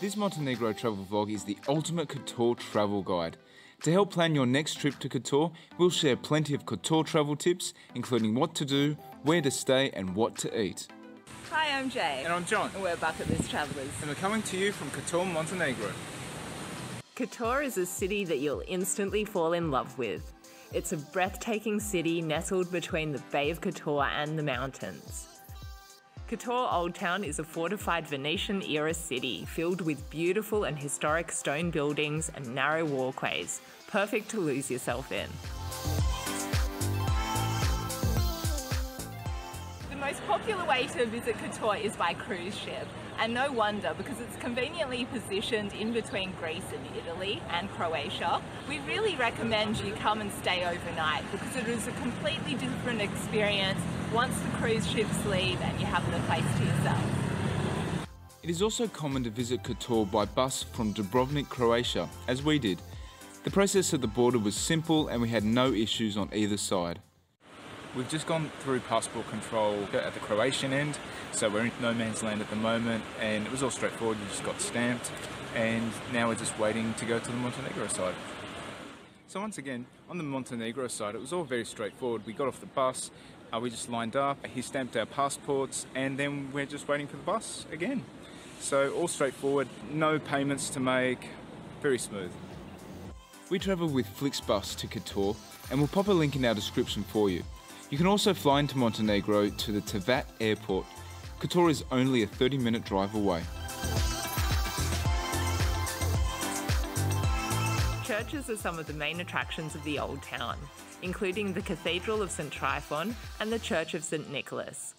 This Montenegro travel vlog is the ultimate Kotor travel guide. To help plan your next trip to Kotor, we'll share plenty of Kotor travel tips, including what to do, where to stay and what to eat. Hi, I'm Jay. And I'm John. And we're Bucket List Travellers. And we're coming to you from Kotor, Montenegro. Kotor is a city that you'll instantly fall in love with. It's a breathtaking city nestled between the Bay of Kotor and the mountains. Kotor Old Town is a fortified Venetian-era city filled with beautiful and historic stone buildings and narrow walkways, perfect to lose yourself in. The most popular way to visit Kotor is by cruise ship, and no wonder because it's conveniently positioned in between Greece and Italy and Croatia. We really recommend you come and stay overnight because it is a completely different experience once the cruise ships leave and you have the place to yourself. It is also common to visit Kotor by bus from Dubrovnik, Croatia, as we did. The process at the border was simple and we had no issues on either side. We've just gone through passport control at the Croatian end, so we're in no man's land at the moment, and it was all straightforward. You just got stamped, and now we're just waiting to go to the Montenegro side. So once again, on the Montenegro side, it was all very straightforward. We got off the bus, we just lined up, he stamped our passports, and then we're just waiting for the bus again. So all straightforward, no payments to make, very smooth. We travel with Flixbus to Kotor, and we'll pop a link in our description for you. You can also fly into Montenegro to the Tivat airport. Kotor is only a 30-minute drive away. Churches are some of the main attractions of the Old Town, including the Cathedral of St Tryphon and the Church of St Nicholas.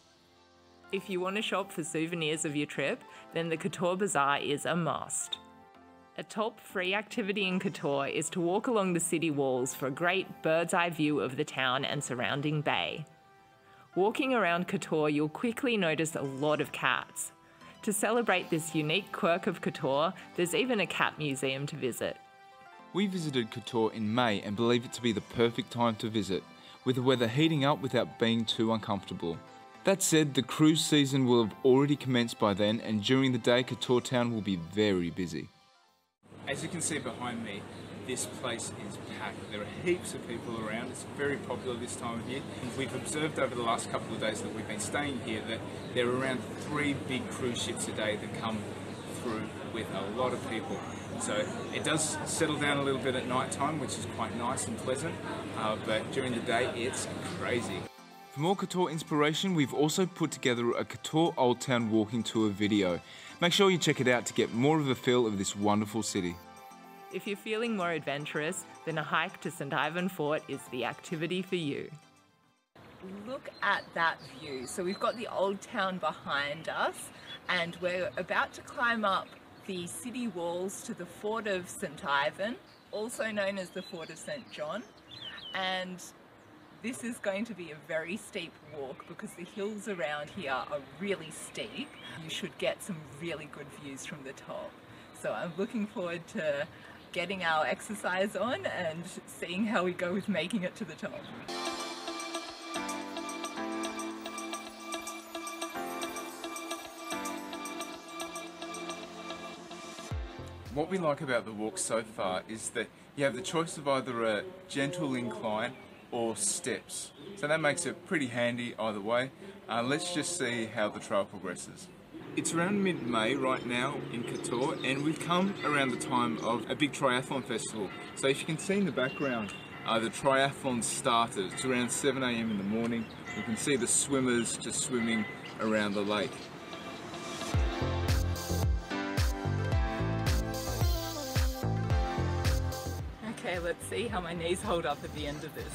If you want to shop for souvenirs of your trip, then the Kotor Bazaar is a must. A top-free activity in Kotor is to walk along the city walls for a great bird's-eye view of the town and surrounding bay. Walking around Kotor, you'll quickly notice a lot of cats. To celebrate this unique quirk of Kotor, there's even a cat museum to visit. We visited Kotor in May and believe it to be the perfect time to visit, with the weather heating up without being too uncomfortable. That said, the cruise season will have already commenced by then, and during the day Kotor town will be very busy. As you can see behind me, this place is packed. There are heaps of people around. It's very popular this time of year. We've observed over the last couple of days that we've been staying here that there are around 3 big cruise ships a day that come through with a lot of people. So it does settle down a little bit at night time, which is quite nice and pleasant, but during the day it's crazy. For more Kotor inspiration, we've also put together a Kotor Old Town walking tour video. Make sure you check it out to get more of a feel of this wonderful city. If you're feeling more adventurous, then a hike to St Ivan Fort is the activity for you. Look at that view. So we've got the Old Town behind us and we're about to climb up the city walls to the Fort of St Ivan, also known as the Fort of St John, and this is going to be a very steep walk because the hills around here are really steep. You should get some really good views from the top. So I'm looking forward to getting our exercise on and seeing how we go with making it to the top. What we like about the walk so far is that you have the choice of either a gentle incline or steps. So that makes it pretty handy either way. Let's just see how the trail progresses. It's around mid-May right now in Kotor, and we've come around the time of a big triathlon festival. So if you can see in the background, the triathlon started. It's around 7 AM in the morning. You can see the swimmers just swimming around the lake. Let's see how my knees hold up at the end of this.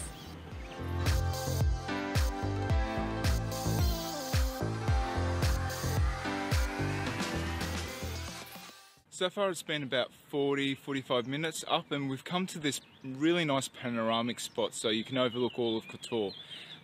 So far it's been about 40-45 minutes up and we've come to this really nice panoramic spot so you can overlook all of Kotor.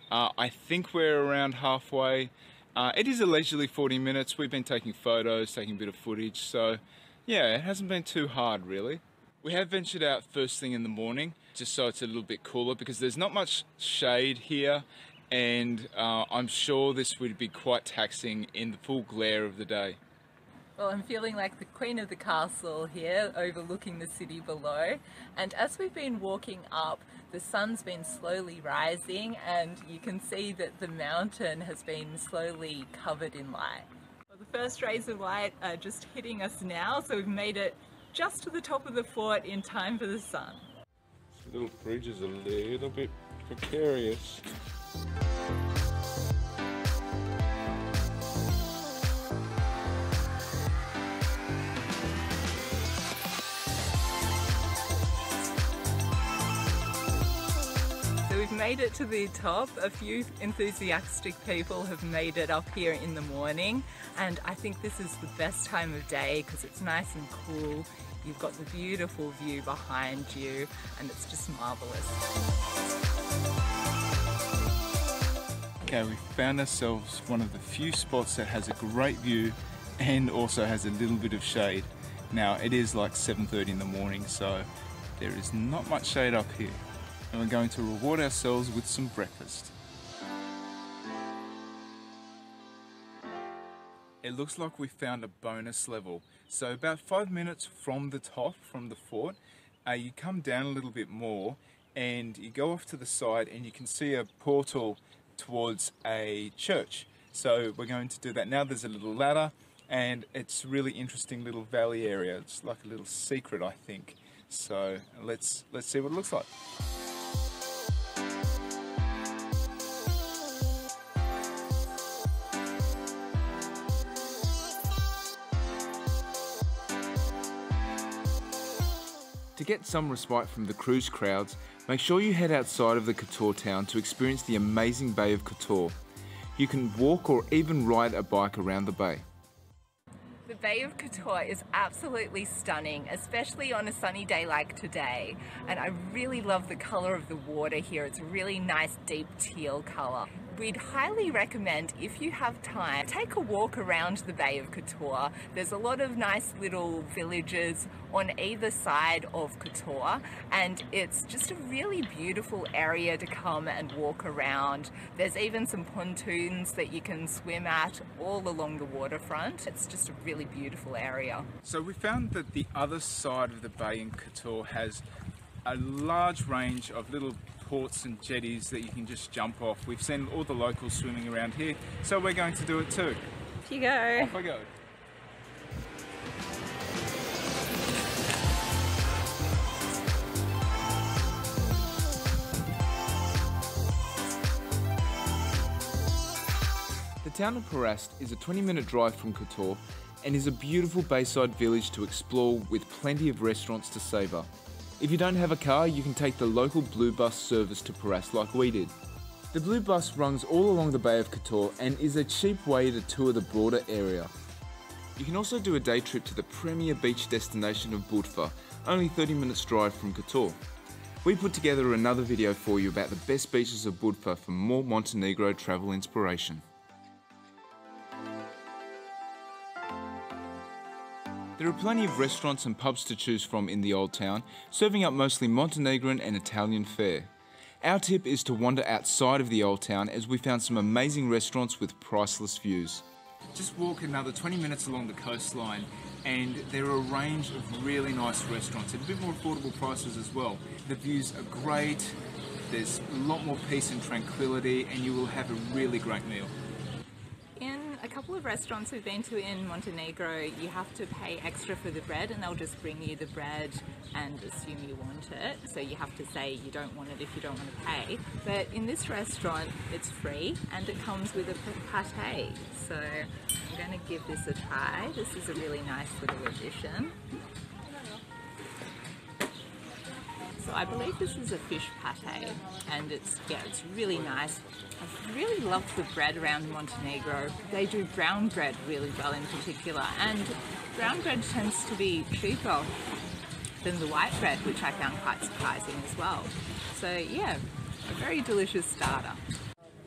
I think we're around halfway. It is a leisurely 40 minutes. We've been taking photos, taking a bit of footage, so yeah, it hasn't been too hard really. We have ventured out first thing in the morning just so it's a little bit cooler because there's not much shade here, and I'm sure this would be quite taxing in the full glare of the day. Well, I'm feeling like the queen of the castle here, overlooking the city below. And as we've been walking up, the sun's been slowly rising and you can see that the mountain has been slowly covered in light. Well, the first rays of light are just hitting us now, so we've made it just to the top of the fort in time for the sun. This little bridge is a little bit precarious. We've made it to the top. A few enthusiastic people have made it up here in the morning, and I think this is the best time of day because it's nice and cool. You've got the beautiful view behind you and it's just marvellous. Okay, we found ourselves one of the few spots that has a great view and also has a little bit of shade. Now it is like 7:30 in the morning, so there is not much shade up here. And we're going to reward ourselves with some breakfast. It looks like we found a bonus level. So about 5 minutes from the top, from the fort, you come down a little bit more and you go off to the side and you can see a portal towards a church. So we're going to do that now. There's a little ladder and it's a really interesting little valley area. It's like a little secret, I think. So let's see what it looks like. To get some respite from the cruise crowds, make sure you head outside of the Kotor town to experience the amazing Bay of Kotor. You can walk or even ride a bike around the bay. The Bay of Kotor is absolutely stunning, especially on a sunny day like today. And I really love the colour of the water here. It's a really nice deep teal colour. We'd highly recommend, if you have time, take a walk around the Bay of Kotor. There's a lot of nice little villages on either side of Kotor, and it's just a really beautiful area to come and walk around. There's even some pontoons that you can swim at all along the waterfront. It's just a really beautiful area. So we found that the other side of the bay in Kotor has a large range of little ports and jetties that you can just jump off. We've seen all the locals swimming around here, so we're going to do it too. Here you go. Off I go. The town of Perast is a 20-minute drive from Kotor and is a beautiful bayside village to explore with plenty of restaurants to savour. If you don't have a car, you can take the local Blue Bus service to Perast like we did. The Blue Bus runs all along the Bay of Kotor and is a cheap way to tour the broader area. You can also do a day trip to the premier beach destination of Budva, only 30 minutes drive from Kotor. We put together another video for you about the best beaches of Budva for more Montenegro travel inspiration. There are plenty of restaurants and pubs to choose from in the Old Town, serving up mostly Montenegrin and Italian fare. Our tip is to wander outside of the Old Town as we found some amazing restaurants with priceless views. Just walk another 20 minutes along the coastline and there are a range of really nice restaurants at a bit more affordable prices as well. The views are great, there's a lot more peace and tranquility and you will have a really great meal. A couple of restaurants we've been to in Montenegro, you have to pay extra for the bread and they'll just bring you the bread and assume you want it. So you have to say you don't want it if you don't want to pay. But in this restaurant, it's free and it comes with a pate. So I'm going to give this a try. This is a really nice little addition. So I believe this is a fish pate and it's really nice. I really love the bread around Montenegro. They do brown bread really well in particular, and brown bread tends to be cheaper than the white bread, which I found quite surprising as well. So yeah, a very delicious starter.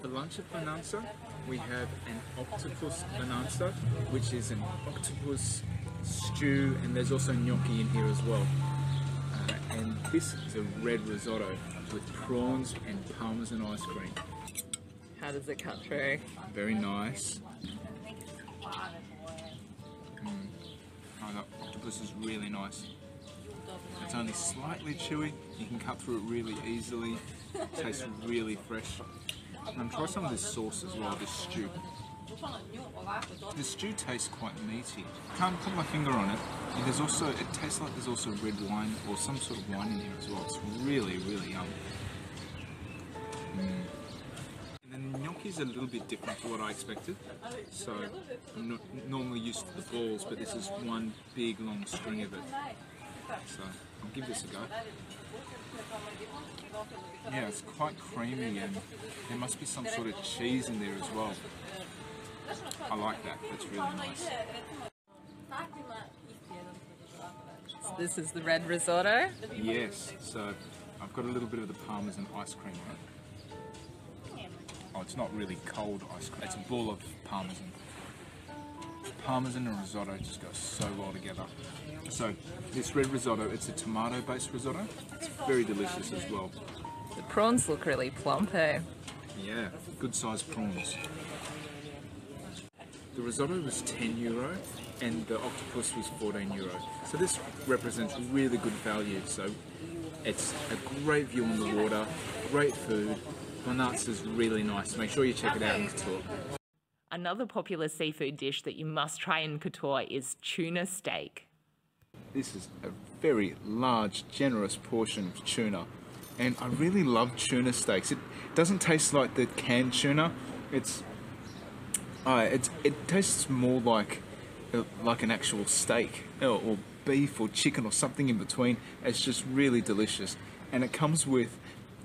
For lunch at Bonanza, we have an octopus bonanza, which is an octopus stew, and there's also gnocchi in here as well. And this is a red risotto with prawns and parmesan ice cream. How does it cut through? Very nice. Nicholas is really nice. It's only slightly chewy, you can cut through it really easily, it tastes really fresh. And try some of this sauce as well, this stew. The stew tastes quite meaty. I can't put my finger on it. And there's also, it tastes like there's also red wine or some sort of wine in here as well. It's really, really yum. And the gnocchi is a little bit different to what I expected. So I'm not normally used to the balls, but this is one big long string of it. So I'll give this a go. Yeah, it's quite creamy and there must be some sort of cheese in there as well. I like that, that's really nice. So this is the red risotto? Yes, so I've got a little bit of the parmesan ice cream on it. Oh, it's not really cold ice cream, it's a ball of parmesan. Parmesan and risotto just go so well together. So this red risotto, it's a tomato-based risotto. It's very delicious as well. The prawns look really plump, hey? Yeah, good-sized prawns. The risotto was €10 and the octopus was €14. So this represents really good value. So it's a great view on the water, great food. Bonanza's really nice. Make sure you check it out on the tour. Another popular seafood dish that you must try in Kotor is tuna steak. This is a very large, generous portion of tuna. And I really love tuna steaks. It doesn't taste like the canned tuna. It tastes more like an actual steak or beef or chicken or something in between. It's just really delicious. And it comes with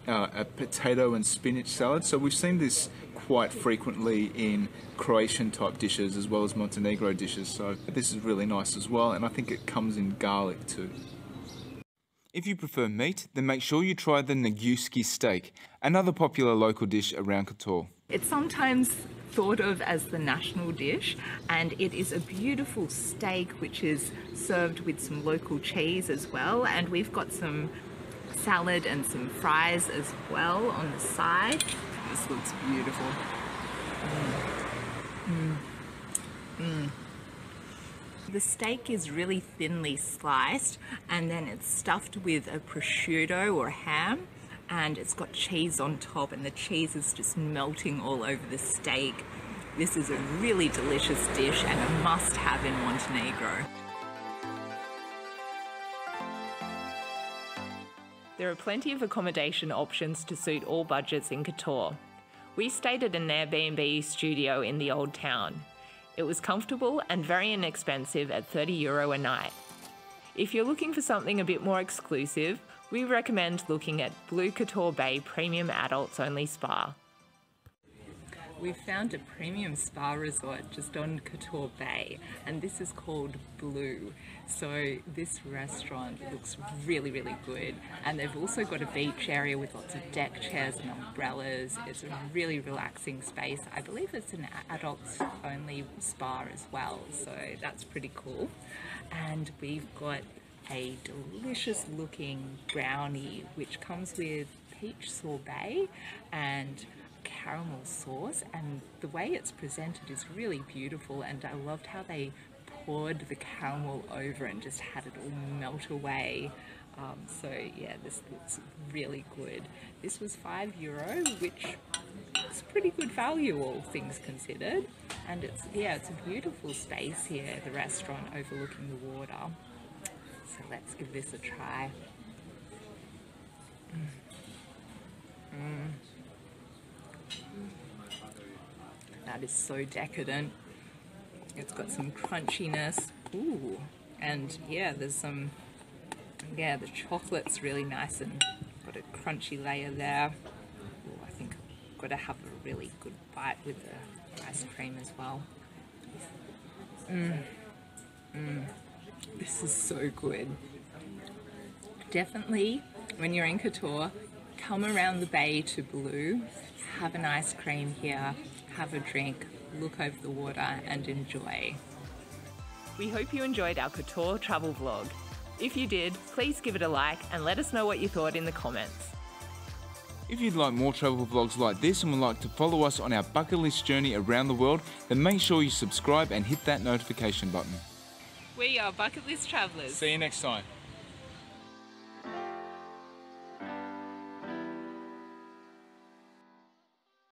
a potato and spinach salad. So we've seen this quite frequently in Croatian type dishes as well as Montenegro dishes, so this is really nice as well, and I think it comes in garlic too. If you prefer meat, then make sure you try the Neguski steak, another popular local dish around Kotor. It's sometimes thought of as the national dish, and it is a beautiful steak which is served with some local cheese as well, and we've got some salad and some fries as well on the side. This looks beautiful. Mm. Mm. Mm. The steak is really thinly sliced and then it's stuffed with a prosciutto or ham, and it's got cheese on top, and the cheese is just melting all over the steak. This is a really delicious dish and a must-have in Montenegro. There are plenty of accommodation options to suit all budgets in Kotor. We stayed at an Airbnb studio in the Old Town. It was comfortable and very inexpensive at €30 a night. If you're looking for something a bit more exclusive, we recommend looking at Blue Kotor Bay Premium Adults Only Spa. We've found a premium spa resort just on Kotor Bay, and this is called Blue. So this restaurant looks really, really good. And they've also got a beach area with lots of deck chairs and umbrellas. It's a really relaxing space. I believe it's an adults only spa as well. So that's pretty cool. And we've got a delicious looking brownie, which comes with peach sorbet and caramel sauce, and the way it's presented is really beautiful, and I loved how they poured the caramel over and just had it all melt away. So yeah, this looks really good. This was €5, which is pretty good value all things considered, and it's, yeah, it's a beautiful space here, the restaurant overlooking the water. So let's give this a try. Mm. Mm. That is so decadent. It's got some crunchiness. Ooh, and yeah, there's some, yeah, the chocolate's really nice and got a crunchy layer there. Ooh, I think I've got to have a really good bite with the ice cream as well. Mm. Mm. This is so good. Definitely, when you're in Kotor, come around the bay to Blue, have an ice cream here, have a drink, look over the water and enjoy. We hope you enjoyed our Kotor travel vlog. If you did, please give it a like and let us know what you thought in the comments. If you'd like more travel vlogs like this and would like to follow us on our bucket list journey around the world, then make sure you subscribe and hit that notification button. We are Bucket List Travellers. See you next time.